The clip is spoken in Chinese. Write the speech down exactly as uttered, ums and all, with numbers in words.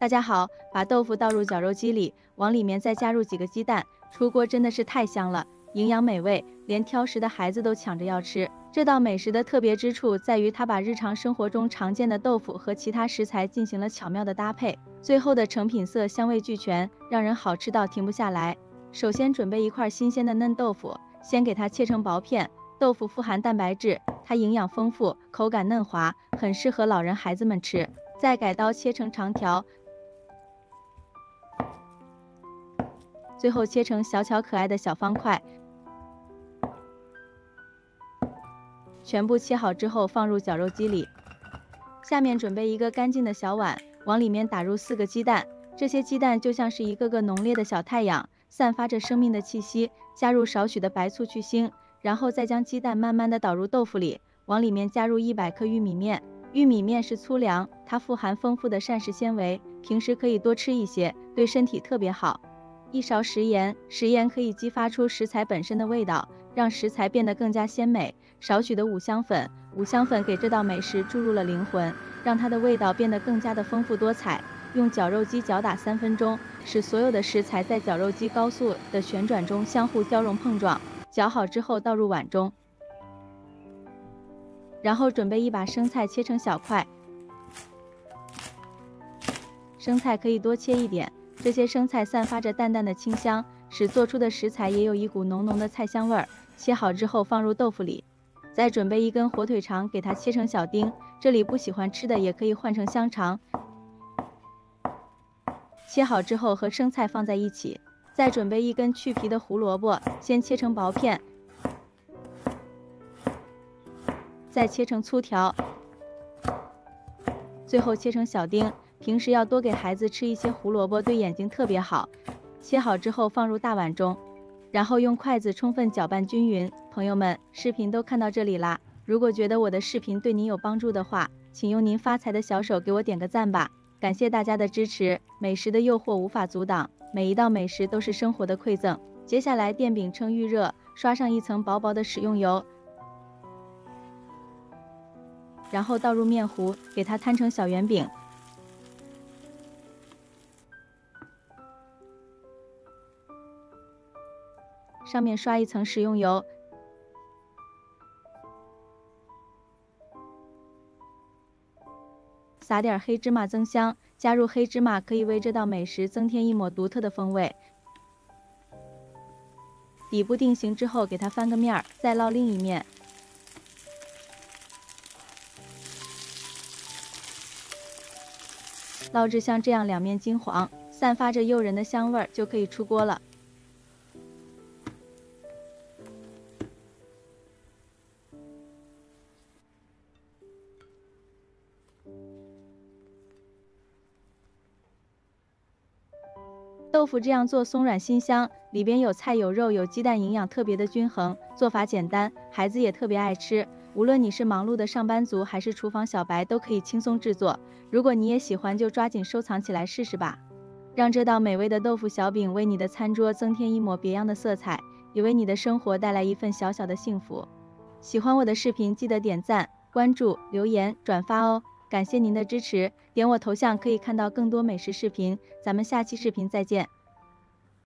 大家好，把豆腐倒入绞肉机里，往里面再加入几个鸡蛋，出锅真的是太香了，营养美味，连挑食的孩子都抢着要吃。这道美食的特别之处在于，它把日常生活中常见的豆腐和其他食材进行了巧妙的搭配，最后的成品色香味俱全，让人好吃到停不下来。首先准备一块新鲜的嫩豆腐，先给它切成薄片。豆腐富含蛋白质，它营养丰富，口感嫩滑，很适合老人孩子们吃。再改刀切成长条。 最后切成小巧可爱的小方块，全部切好之后放入绞肉机里。下面准备一个干净的小碗，往里面打入四个鸡蛋，这些鸡蛋就像是一个个浓烈的小太阳，散发着生命的气息。加入少许的白醋去腥，然后再将鸡蛋慢慢的倒入豆腐里，往里面加入一百克玉米面。玉米面是粗粮，它富含丰富的膳食纤维，平时可以多吃一些，对身体特别好。 一勺食盐，食盐可以激发出食材本身的味道，让食材变得更加鲜美。少许的五香粉，五香粉给这道美食注入了灵魂，让它的味道变得更加的丰富多彩。用绞肉机搅打三分钟，使所有的食材在绞肉机高速的旋转中相互交融碰撞。搅好之后倒入碗中，然后准备一把生菜切成小块，生菜可以多切一点。 这些生菜散发着淡淡的清香，使做出的食材也有一股浓浓的菜香味儿。切好之后放入豆腐里，再准备一根火腿肠，给它切成小丁。这里不喜欢吃的也可以换成香肠。切好之后和生菜放在一起，再准备一根去皮的胡萝卜，先切成薄片，再切成粗条，最后切成小丁。 平时要多给孩子吃一些胡萝卜，对眼睛特别好。切好之后放入大碗中，然后用筷子充分搅拌均匀。朋友们，视频都看到这里啦，如果觉得我的视频对您有帮助的话，请用您发财的小手给我点个赞吧，感谢大家的支持。美食的诱惑无法阻挡，每一道美食都是生活的馈赠。接下来电饼铛预热，刷上一层薄薄的食用油，然后倒入面糊，给它摊成小圆饼。 上面刷一层食用油，撒点黑芝麻增香。加入黑芝麻可以为这道美食增添一抹独特的风味。底部定型之后，给它翻个面儿，再烙另一面。烙至像这样两面金黄，散发着诱人的香味儿，就可以出锅了。 豆腐这样做松软新香，里边有菜有肉有鸡蛋，营养特别的均衡。做法简单，孩子也特别爱吃。无论你是忙碌的上班族还是厨房小白，都可以轻松制作。如果你也喜欢，就抓紧收藏起来试试吧，让这道美味的豆腐小饼为你的餐桌增添一抹别样的色彩，也为你的生活带来一份小小的幸福。喜欢我的视频，记得点赞、关注、留言、转发哦。 感谢您的支持，点我头像可以看到更多美食视频，咱们下期视频再见。